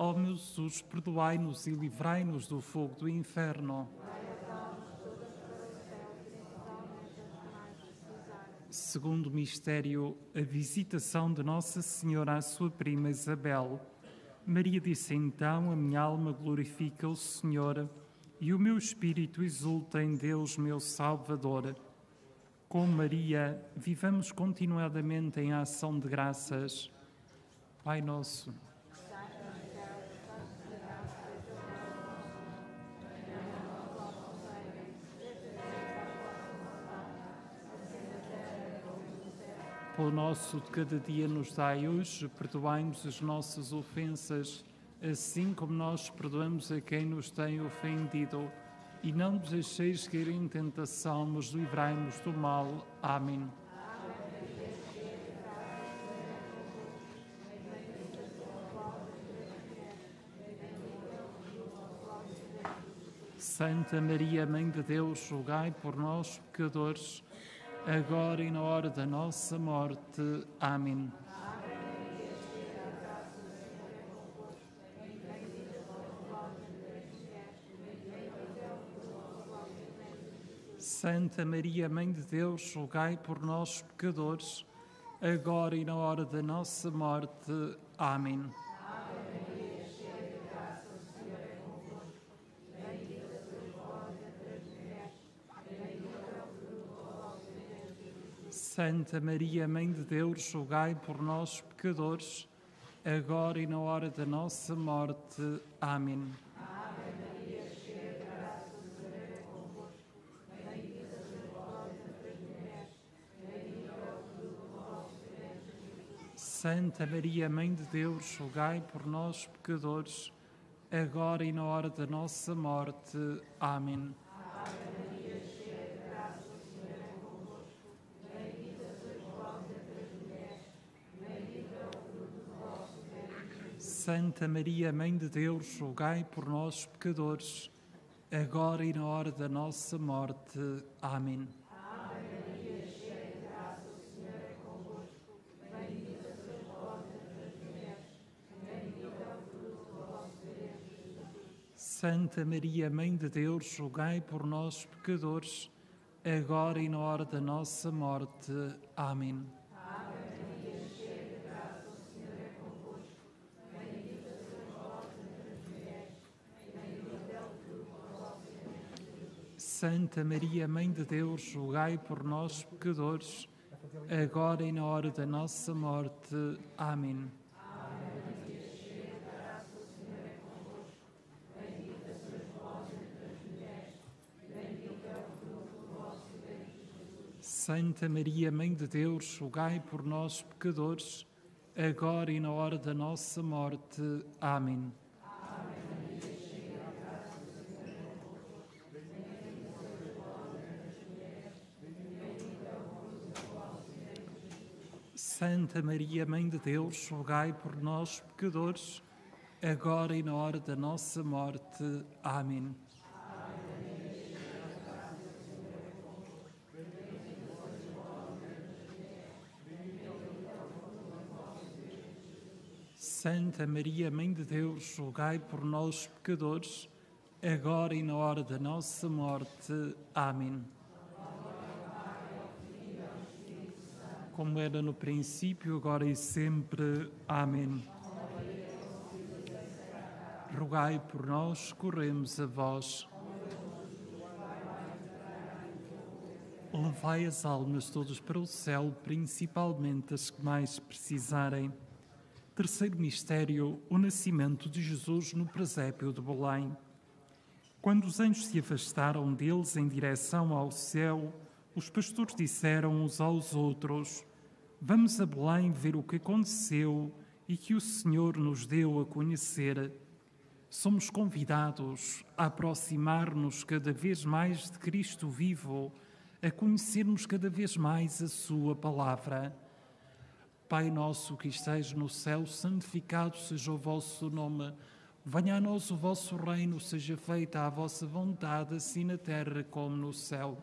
ó meu Jesus, perdoai-nos e livrai-nos do fogo do inferno. Segundo mistério, a visitação de Nossa Senhora à sua prima Isabel. Maria disse então: a minha alma glorifica o Senhor, e o meu espírito exulta em Deus, meu Salvador. Com Maria, vivamos continuadamente em ação de graças. Pai nosso. Pão nosso de cada dia nos dai hoje, perdoai-nos as nossas ofensas, assim como nós perdoamos a quem nos tem ofendido. E não nos deixeis cair em tentação, mas livrai-nos do mal. Amém. Santa Maria, Mãe de Deus, rogai por nós, pecadores, agora e na hora da nossa morte. Amém. Santa Maria, Mãe de Deus, rogai por nós, pecadores, agora e na hora da nossa morte. Amém. Santa Maria, Mãe de Deus, rogai por nós, pecadores, agora e na hora da nossa morte. Amém. Ave Maria, cheia de graça, o Senhor é convosco. Bendita sois vós entre as mulheres, bendito é o fruto do vosso ventre, Jesus. Santa Maria, Mãe de Deus, rogai por nós, pecadores, agora e na hora da nossa morte. Amém. Santa Maria, Mãe de Deus, rogai por nós, pecadores, agora e na hora da nossa morte. Amém. Ave Maria, cheia de graça, o Senhor é convosco. Bendita sois vós entre as mulheres, bendito é o fruto do vosso ventre, Jesus. Santa Maria, Mãe de Deus, rogai por nós, pecadores, agora e na hora da nossa morte. Amém. Santa Maria, Mãe de Deus, rogai por nós, pecadores, agora e na hora da nossa morte. Amém. Ave Maria, cheia de graça, o Senhor é convosco. Bendita sois vós entre as mulheres, bendito é o fruto do vosso ventre, Jesus. Santa Maria, Mãe de Deus, rogai por nós, pecadores, agora e na hora da nossa morte. Amém. Santa Maria, Mãe de Deus, rogai por nós, pecadores, agora e na hora da nossa morte. Amém. Santa Maria, Mãe de Deus, rogai por nós, pecadores, agora e na hora da nossa morte. Amém. Como era no princípio, agora e sempre. Amém. Rogai por nós, corremos a vós. Levai as almas todas para o céu, principalmente as que mais precisarem. Terceiro mistério, o nascimento de Jesus no presépio de Belém. Quando os anjos se afastaram deles em direção ao céu, os pastores disseram uns aos outros: vamos a Belém ver o que aconteceu e que o Senhor nos deu a conhecer. Somos convidados a aproximar-nos cada vez mais de Cristo vivo, a conhecermos cada vez mais a sua palavra. Pai nosso que estais no céu, santificado seja o vosso nome. Venha a nós o vosso reino, seja feita a vossa vontade, assim na terra como no céu.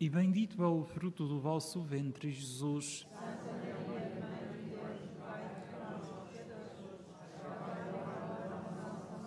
e bendito é o fruto do vosso ventre, Jesus. Santa Maria, Mãe de Deus, rogai por nós, pecadores, agora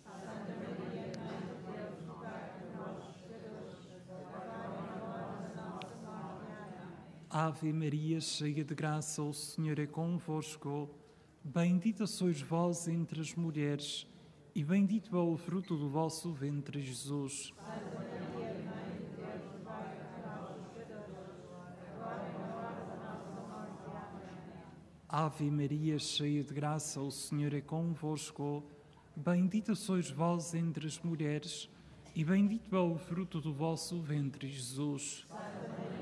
Santa Maria, Ave Maria, cheia de graça, o Senhor é convosco. Bendita sois vós entre as mulheres, e bendito é o fruto do vosso ventre, Jesus. Santa Maria, Mãe de Deus, rogai por nós, pecadores, agora e na hora da nossa morte. Amém. Ave Maria, cheia de graça, o Senhor é convosco. Bendita sois vós entre as mulheres, e bendito é o fruto do vosso ventre, Jesus. Santa Maria,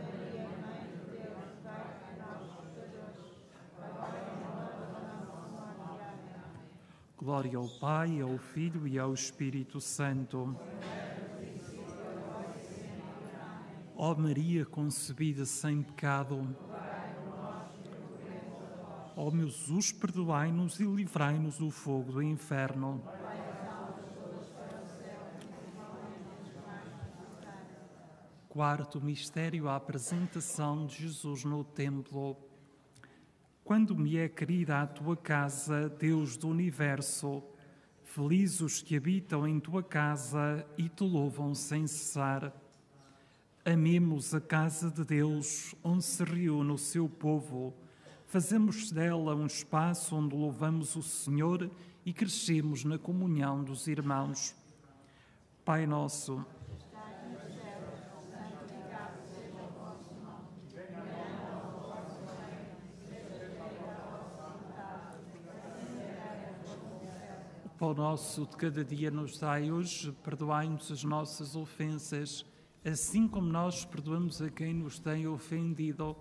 o Senhor é convosco. Bendita sois vós entre as mulheres, e bendito é o fruto do vosso ventre, Jesus. Santa Maria, Mãe de Deus, rogai por nós, pecadores, agora e na hora da nossa morte. Amém. Glória ao Pai, ao Filho e ao Espírito Santo. Ó Maria, concebida sem pecado, ó meu Jesus, perdoai-nos e livrai-nos do fogo do inferno. Quarto mistério, a apresentação de Jesus no templo. Quando me é querida a tua casa, Deus do universo, felizes os que habitam em tua casa e te louvam sem cessar. Amemos a casa de Deus, onde se reúne o seu povo. Fazemos dela um espaço onde louvamos o Senhor e crescemos na comunhão dos irmãos. Pai nosso, o pão nosso de cada dia nos dai hoje, perdoai-nos as nossas ofensas, assim como nós perdoamos a quem nos tem ofendido.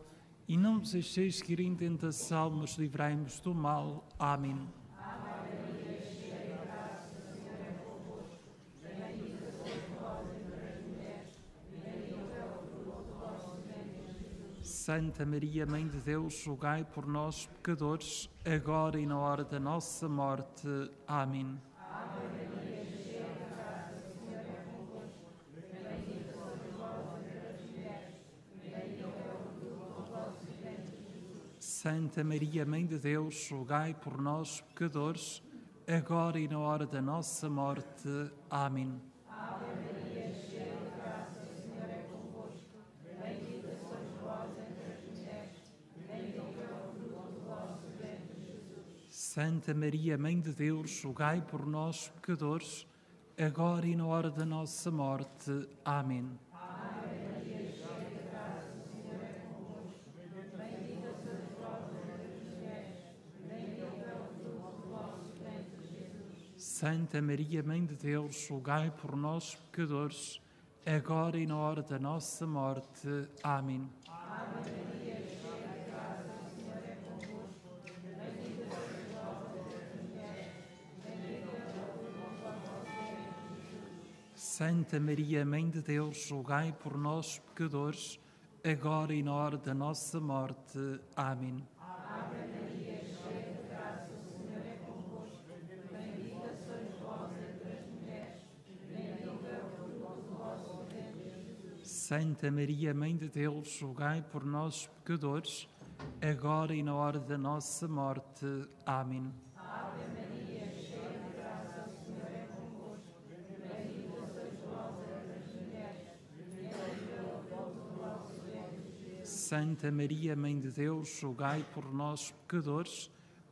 E não nos deixeis cair em tentação, mas livrai-nos do mal. Amém. Santa Maria, Mãe de Deus, rogai por nós, pecadores, agora e na hora da nossa morte. Amém. Santa Maria, Mãe de Deus, rogai por nós, pecadores, agora e na hora da nossa morte. Amém. Ave Maria, cheia de graça, o Senhor é convosco. Bendita sois vós entre as mulheres, e bendito é o fruto do vosso ventre, Jesus. Santa Maria, Mãe de Deus, rogai por nós, pecadores, agora e na hora da nossa morte. Amém. Santa Maria, Mãe de Deus, rogai por nós, pecadores, agora e na hora da nossa morte. Amém. Santa Maria, Mãe de Deus, rogai por nós, pecadores, agora e na hora da nossa morte. Amém. Santa Maria, Mãe de Deus, rogai por nós, pecadores, agora e na hora da nossa morte. Amém. Ave Maria, cheia de graça, o Senhor é convosco. Bendita sois vós entre as mulheres, bendito é o fruto do vosso ventre, Jesus. Santa Maria, Mãe de Deus, rogai por nós, pecadores,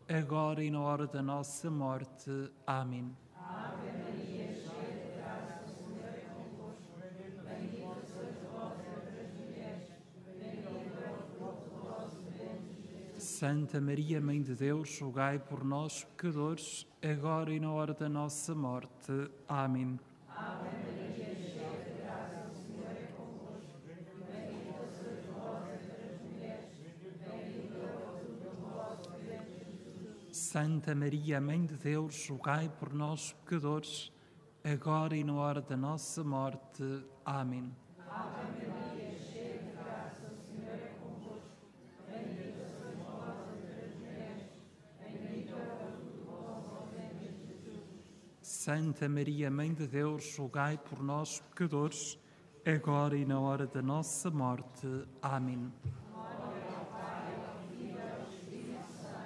agora e na hora da nossa morte. Amém. Ave Maria, Santa Maria, Mãe de Deus, rogai por nós, pecadores, agora e na hora da nossa morte. Amém. Ave Maria, cheia de graça, o Senhor é convosco. Bendita sois vós entre as mulheres, bendito é o fruto do vosso ventre, Jesus. Santa Maria, Mãe de Deus, rogai por nós, pecadores, agora e na hora da nossa morte. Amém. Ave Maria, Santa Maria, Mãe de Deus, rogai por nós, pecadores, agora e na hora da nossa morte. Amém.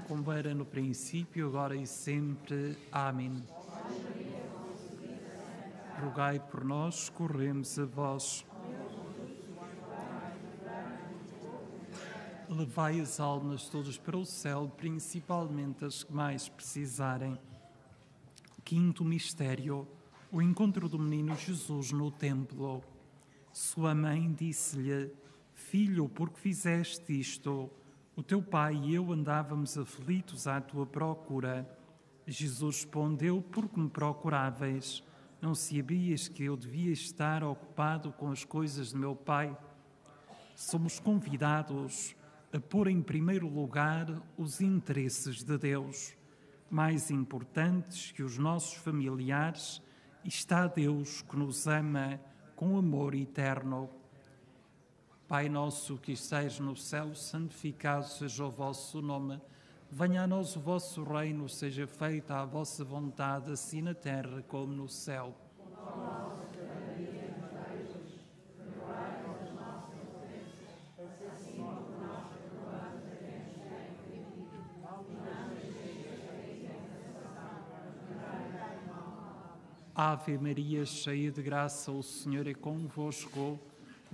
Como era no princípio, agora e sempre. Amém. Rogai por nós, corremos a vós. Levai as almas todas para o céu, principalmente as que mais precisarem. Quinto mistério, o encontro do menino Jesus no templo. Sua mãe disse-lhe: Filho, por que fizeste isto? O teu pai e eu andávamos aflitos à tua procura. Jesus respondeu: Por que me procuráveis? Não sabias que eu devia estar ocupado com as coisas de meu pai? Somos convidados a pôr em primeiro lugar os interesses de Deus. Mais importantes que os nossos familiares, está Deus que nos ama com amor eterno. Pai nosso que estais no céu, santificado seja o vosso nome. Venha a nós o vosso reino, seja feita a vossa vontade, assim na terra como no céu. Ave Maria, cheia de graça, o Senhor é convosco.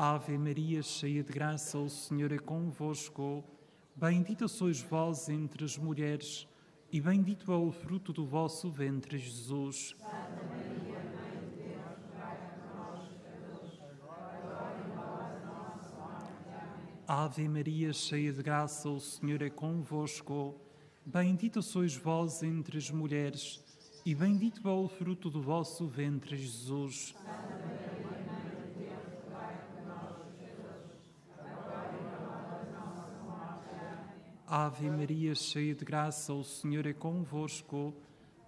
Ave Maria, cheia de graça, o Senhor é convosco. Bendita sois vós entre as mulheres, e bendito é o fruto do vosso ventre, Jesus. Santa Maria, Mãe de Deus, rogai por nós, pecadores, agora e na hora da nossa morte. Amém. Ave Maria, cheia de graça, o Senhor é convosco. Bendita sois vós entre as mulheres, e bendito é o fruto do vosso ventre, Jesus. Santa Maria, Ave Maria, cheia de graça, o Senhor é convosco.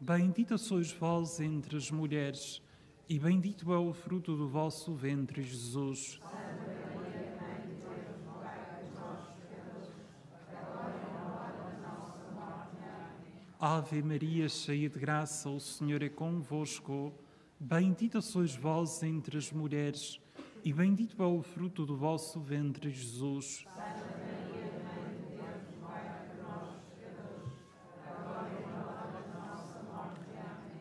Bendita sois vós entre as mulheres, e bendito é o fruto do vosso ventre, Jesus. Santa Maria, Mãe de Deus, rogai por nós, pecadores, agora e na hora da nossa morte. Amém. Ave Maria, cheia de graça, o Senhor é convosco. Bendita sois vós entre as mulheres, e bendito é o fruto do vosso ventre, Jesus. Santa Maria, Mãe de Deus, rogai por nós, pecadores, agora e na hora da nossa morte. Amém.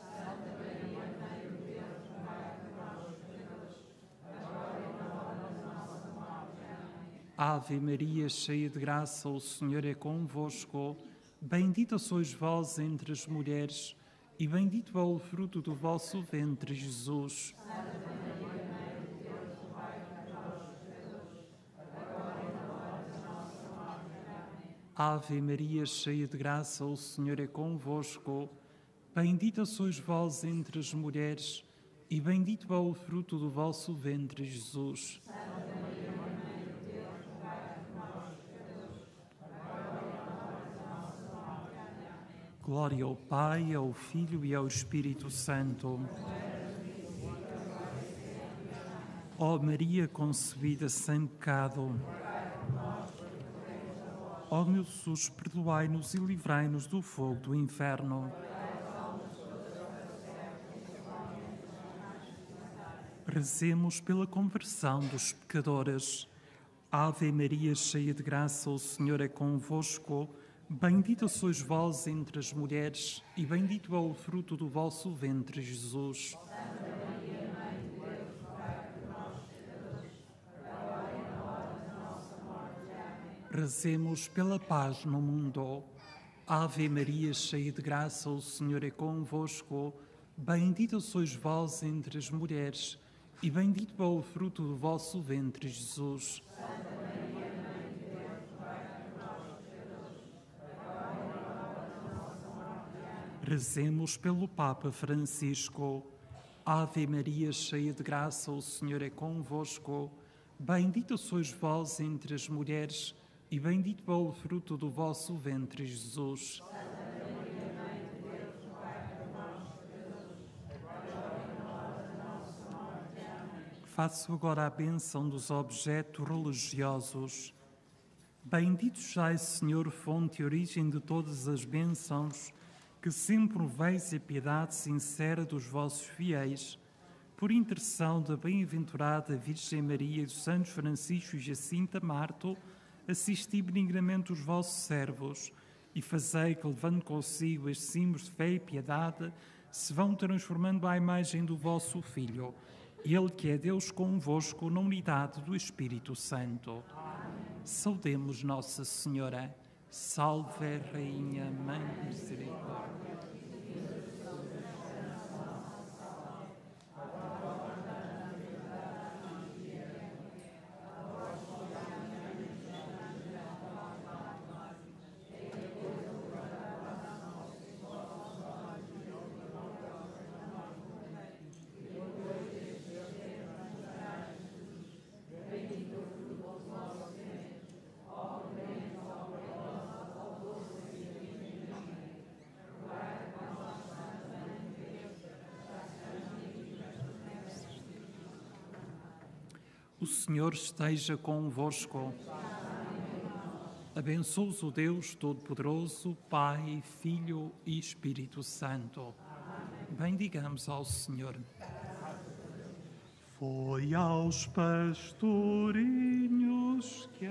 Santa Maria, Mãe de Deus, rogai por nós, pecadores, agora e na hora da nossa morte. Amém. Ave Maria, cheia de graça, o Senhor é convosco. Bendita sois vós entre as mulheres, e bendito é o fruto do vosso ventre, Jesus. Ave Maria, cheia de graça, o Senhor é convosco. Bendita sois vós entre as mulheres, e bendito é o fruto do vosso ventre, Jesus. Santa Maria, Mãe de Deus, rogai por nós, pecadores, agora e na hora da nossa morte. Amém. Glória ao Pai, ao Filho e ao Espírito Santo. Ó Maria concebida sem pecado, ó meu Jesus, perdoai-nos e livrai-nos do fogo do inferno. Rezemos pela conversão dos pecadores. Ave Maria, cheia de graça, o Senhor é convosco. Bendita sois vós entre as mulheres, e bendito é o fruto do vosso ventre, Jesus. Rezemos pela paz no mundo. Ave Maria, cheia de graça, o Senhor é convosco. Bendita sois vós entre as mulheres, e bendito é o fruto do vosso ventre, Jesus. Santa Maria, Mãe de Deus, rogai por nós, pecadores, agora e na hora da nossa morte. Amém. Rezemos pelo Papa Francisco. Ave Maria, cheia de graça, o Senhor é convosco. Bendita sois vós entre as mulheres, e bendito é o fruto do vosso ventre, Jesus. Santa Maria, Mãe de Deus, rogai por nós, pecadores, agora e na hora da nossa morte. Amém. Faço agora a bênção dos objetos religiosos. Bendito sejais, Senhor, fonte e origem de todas as bênçãos, que sempre proveis a piedade sincera dos vossos fiéis. Por intercessão da bem-aventurada Virgem Maria e dos Santos Francisco e Jacinta Marto, assisti benignamente os vossos servos, e fazei que, levando consigo estes símbolos de fé e piedade, se vão transformando à imagem do vosso Filho, Ele que é Deus convosco na unidade do Espírito Santo. Amém. Saudemos Nossa Senhora. Salve, Rainha, Mãe de Misericórdia. O Senhor esteja convosco. Abençoe-os o Deus Todo-Poderoso, Pai, Filho e Espírito Santo. Bendigamos ao Senhor. Foi aos pastorinhos que